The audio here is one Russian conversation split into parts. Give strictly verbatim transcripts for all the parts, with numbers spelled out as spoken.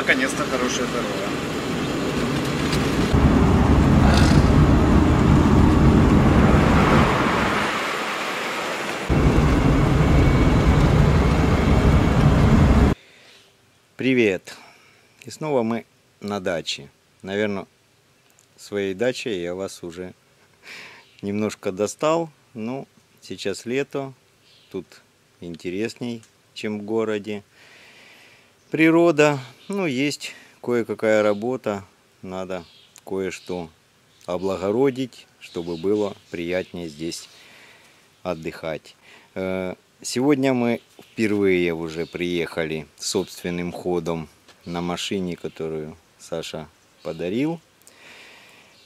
наконец-то хорошая дорога. Привет! И снова мы на даче. Наверное, своей дачей я вас уже немножко достал. Ну, сейчас лето. Тут интересней, чем в городе. Природа. Ну, есть кое-какая работа. Надо кое-что облагородить, чтобы было приятнее здесь отдыхать. Сегодня мы впервые уже приехали собственным ходом на машине, которую Саша подарил.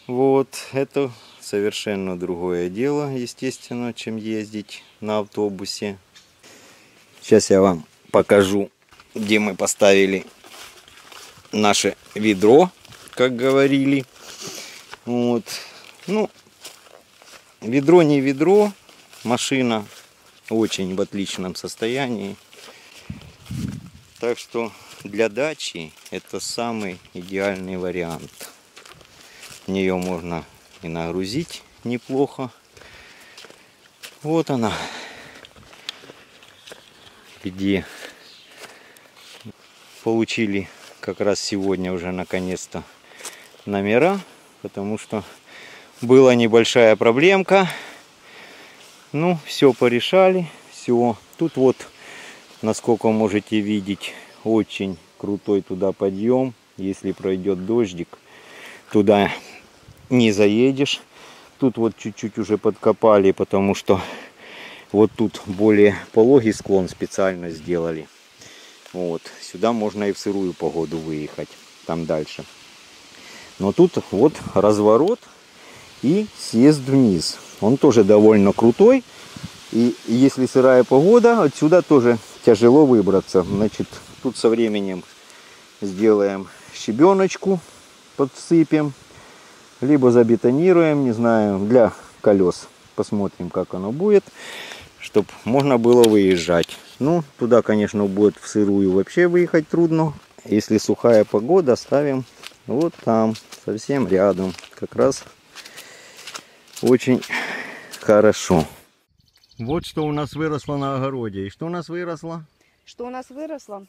Вот, это совершенно другое дело, естественно, чем ездить на автобусе. Сейчас я вам покажу, где мы поставили наше ведро, как говорили. Вот. Ну, ведро не ведро, машина очень в отличном состоянии. Так что для дачи это самый идеальный вариант. В нее можно и нагрузить неплохо. Вот она, где получили как раз сегодня уже наконец-то номера, потому что была небольшая проблемка. Ну, все порешали, все. Тут вот, насколько можете видеть, очень крутой туда подъем. Если пройдет дождик, туда не заедешь. Тут вот чуть-чуть уже подкопали, потому что вот тут более пологий склон специально сделали. Вот, сюда можно и в сырую погоду выехать, там дальше. Но тут вот разворот и съезд вниз. Он тоже довольно крутой. И если сырая погода, отсюда тоже тяжело выбраться. Значит, тут со временем сделаем щебеночку, подсыпем, либо забетонируем, не знаю, для колес. Посмотрим, как оно будет, чтобы можно было выезжать. Ну, туда, конечно, будет в сырую вообще выехать трудно. Если сухая погода, ставим вот там, совсем рядом. Как раз очень хорошо. Вот что у нас выросло на огороде. И что у нас выросло? Что у нас выросло?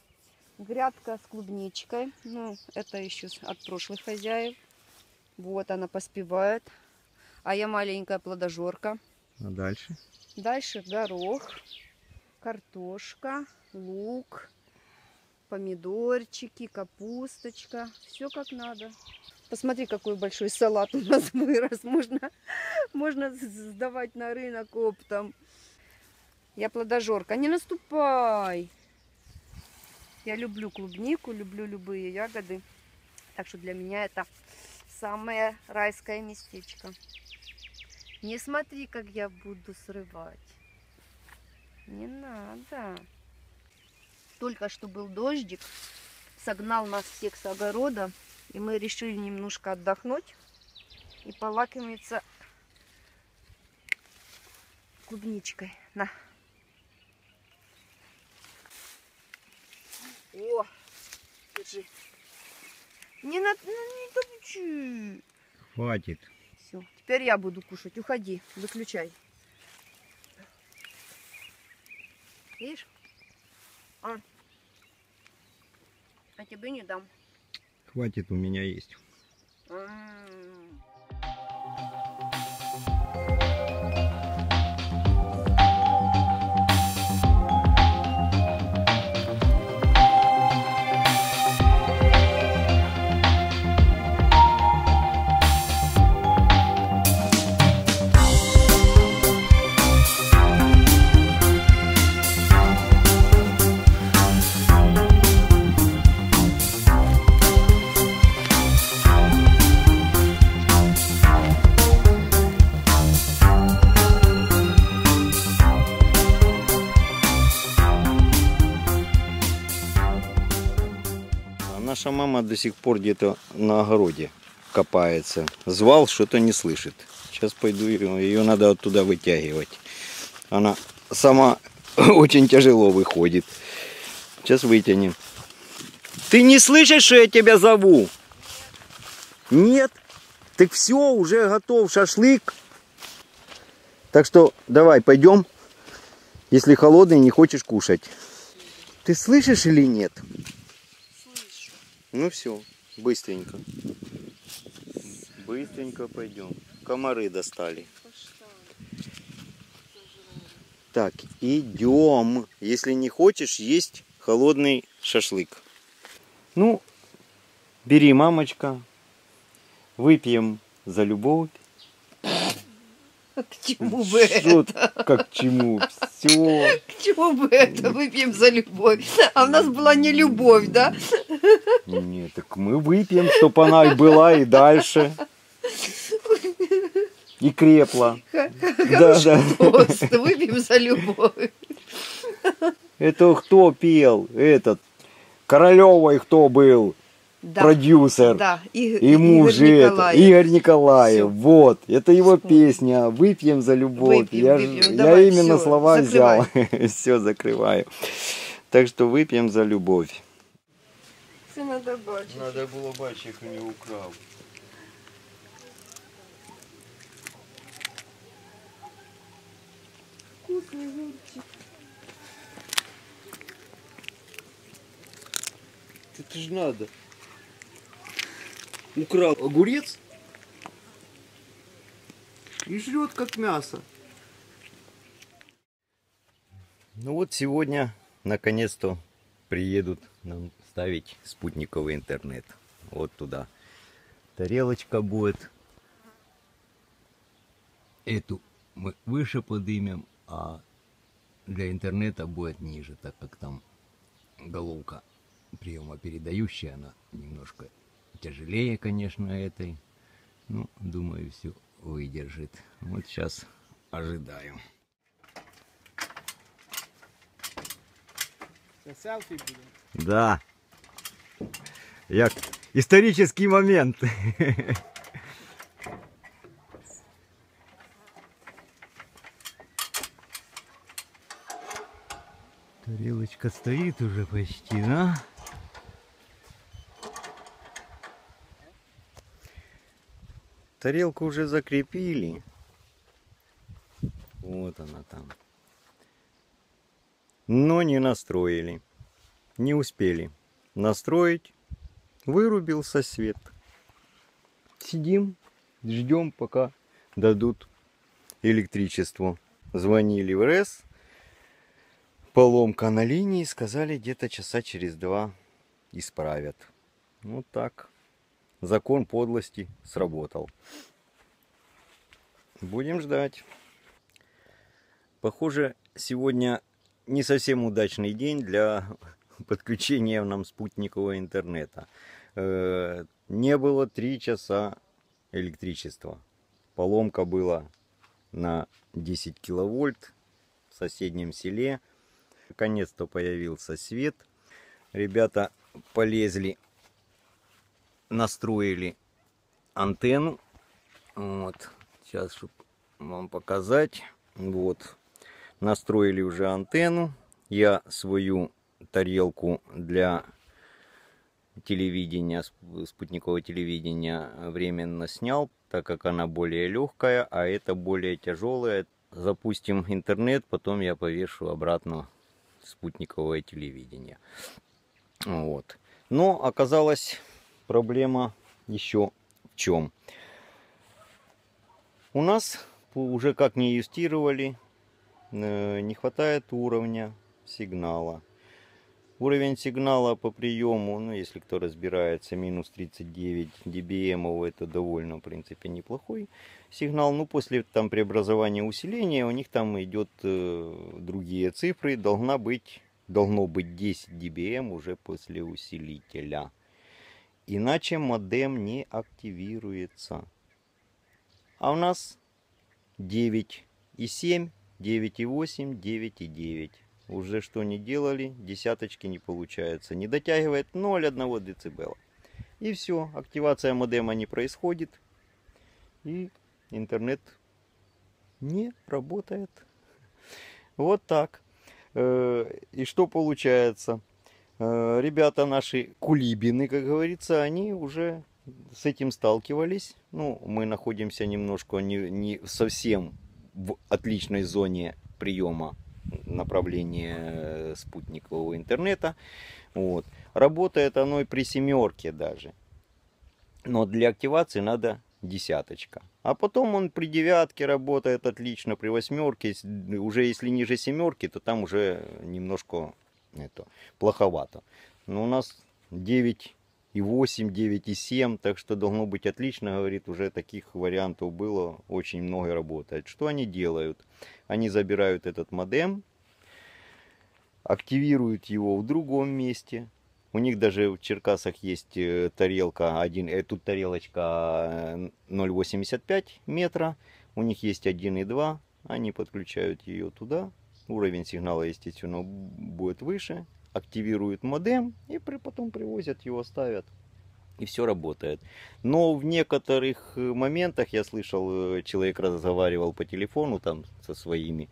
Грядка с клубничкой. Ну, это еще от прошлых хозяев. Вот она поспевает. А я маленькая плодожорка. А дальше? Дальше горох, картошка, лук, помидорчики, капусточка. Все как надо. Посмотри, какой большой салат у нас вырос. Можно, можно сдавать на рынок оптом. Я плодожорка. Не наступай. Я люблю клубнику, люблю любые ягоды. Так что для меня это самое райское местечко. Не смотри, как я буду срывать. Не надо. Только что был дождик. Согнал нас всех с огорода. И мы решили немножко отдохнуть и полакомиться клубничкой. На. О, держи. Не надо, не топчи. Хватит. Все, теперь я буду кушать. Уходи, выключай. Видишь? А, а тебе не дам. Хватит, у меня есть. Наша мама до сих пор где-то на огороде копается. Звал, что-то не слышит. Сейчас пойду, ее надо оттуда вытягивать. Она сама очень тяжело выходит. Сейчас вытянем. Ты не слышишь, что я тебя зову? Нет? Так все, уже готов шашлык. Так что давай, пойдем, если холодный, не хочешь кушать. Ты слышишь или нет? Слышу. Ну все, быстренько. Быстренько пойдем. Комары достали. Так, идем. Если не хочешь есть холодный шашлык. Ну, бери, мамочка. Выпьем за любовь. К чему бы Что, это? Как к чему? Все. К чему бы это? Выпьем за любовь. А у нас была не любовь, да? Нет, так мы выпьем, чтобы она и была, и дальше. И крепла. Да, да. Тост. Выпьем за любовь. Это кто пел? Этот. Королёвой кто был? Да, продюсер, да, и, и муж Игорь Николаев. Игорь Николаев. Вот, это его песня «Выпьем за любовь». Выпьем, я выпьем. Давай, я именно все, слова закрывай. Взял. Все, закрываю. Так что выпьем за любовь. Все надо бачить. Надо было бачить, у него украл. Вкусный огурчик. Это же надо. Украл огурец и жрет как мясо. Ну вот сегодня наконец-то приедут нам ставить спутниковый интернет. Вот туда тарелочка будет. Эту мы выше поднимем, а для интернета будет ниже, так как там головка приемопередающая, она немножко тяжелее, конечно, этой. Ну, думаю, все выдержит. Вот сейчас ожидаю. Селфи будем? Да. Я... Исторический момент. Тарелочка стоит уже почти, да? Тарелку уже закрепили. Вот она там. Но не настроили. Не успели настроить. Вырубился свет. Сидим, ждем, пока дадут электричество. Звонили в РЭС. Поломка на линии. Сказали, где-то часа через два исправят. Вот так. Закон подлости сработал. Будем ждать. Похоже, сегодня не совсем удачный день для подключения нам спутникового интернета. Не было три часа электричества. Поломка была на десять киловольт в соседнем селе. Наконец-то появился свет. Ребята полезли, настроили антенну. Вот сейчас, чтобы вам показать, вот настроили уже антенну. Я свою тарелку для телевидения, спутникового телевидения, временно снял, так как она более легкая, а это более тяжелая. Запустим интернет, потом я повешу обратно спутниковое телевидение. Вот, но оказалось, проблема еще в чем? У нас уже, как не юстировали, не хватает уровня сигнала. Уровень сигнала по приему, ну если кто разбирается, минус тридцать девять дэ бэ эм, это довольно, в принципе, неплохой сигнал. Ну после там преобразования, усиления у них там идет э, другие цифры. Должна быть, должно быть десять дэ бэ эм уже после усилителя. Иначе модем не активируется. А у нас девять и семь, девять и восемь, девять и девять. Уже что не делали, десяточки не получается. Не дотягивает ноль целых одна десятая децибела. И все, активация модема не происходит. И интернет не работает. Вот так. И что получается? ребята наши кулибины, как говорится, они уже с этим сталкивались. Ну, мы находимся немножко не, не совсем в отличной зоне приема направления спутникового интернета. Вот. Работает оно и при семерке даже. Но для активации надо десяточка. А потом он при девятке работает отлично, при восьмерке. Уже если ниже семерки, то там уже немножко это, плоховато. Но у нас девять и восемь, девять и семь, так что должно быть отлично, говорит, уже таких вариантов было, очень много работает. Что они делают? Они забирают этот модем, активируют его в другом месте. У них даже в Черкасах есть тарелка, один, тут тарелочка ноль восемьдесят пять метра, у них есть один и два, они подключают ее туда, уровень сигнала, естественно, будет выше. Активируют модем и потом привозят его, ставят. И все работает. Но в некоторых моментах, я слышал, человек разговаривал по телефону там со своими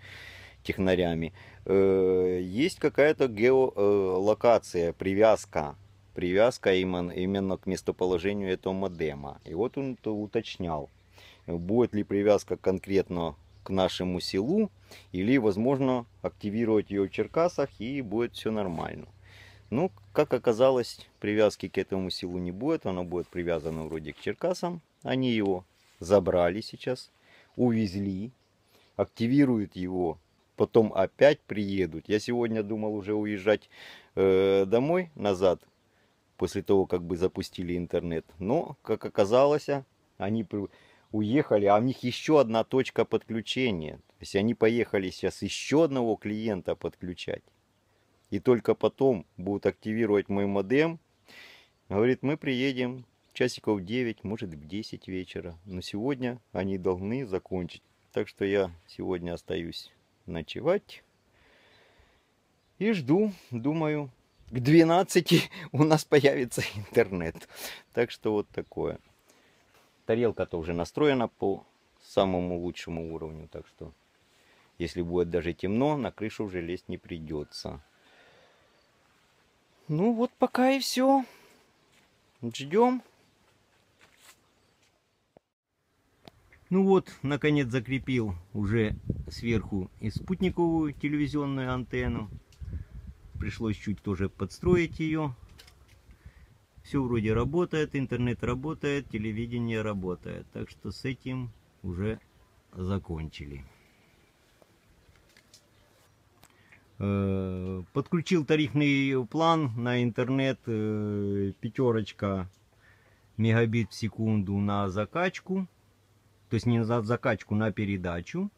технарями. Есть какая-то геолокация, привязка. Привязка именно, именно к местоположению этого модема. И вот он уточнял, будет ли привязка конкретно к нашему селу, или возможно активировать ее в Черкасах, и будет все нормально. Ну, как оказалось, привязки к этому селу не будет, она будет привязана вроде к Черкасам. Они его забрали сейчас, увезли, активируют его, потом опять приедут. Я сегодня думал уже уезжать э, домой назад, после того, как бы запустили интернет. Но, как оказалось, они уехали, а у них еще одна точка подключения. То есть они поехали сейчас еще одного клиента подключать. И только потом будут активировать мой модем. Говорит, мы приедем часиков в девять, может в десять вечера. Но сегодня они должны закончить. Так что я сегодня остаюсь ночевать. И жду, думаю, к двенадцати у нас появится интернет. Так что вот такое. Тарелка-то уже настроена по самому лучшему уровню, так что если будет даже темно, на крышу уже лезть не придется. Ну вот пока и все. Ждем. Ну вот, наконец закрепил уже сверху и спутниковую телевизионную антенну. Пришлось чуть тоже подстроить ее. Все вроде работает, интернет работает, телевидение работает. Так что с этим уже закончили. Подключил тарифный план на интернет. Пятерочка мегабит в секунду на закачку. То есть не на закачку, на передачу.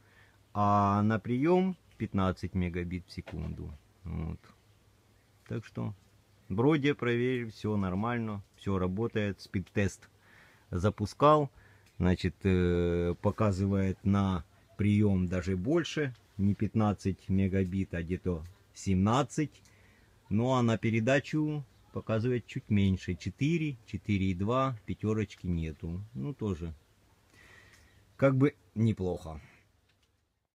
А на прием пятнадцать мегабит в секунду. Вот. Так что... вроде проверил, все нормально, все работает, спид-тест запускал, значит, показывает на прием даже больше, не пятнадцать мегабит, а где-то семнадцать, ну а на передачу показывает чуть меньше, четыре, четыре и два, пятерочки нету, ну тоже как бы неплохо.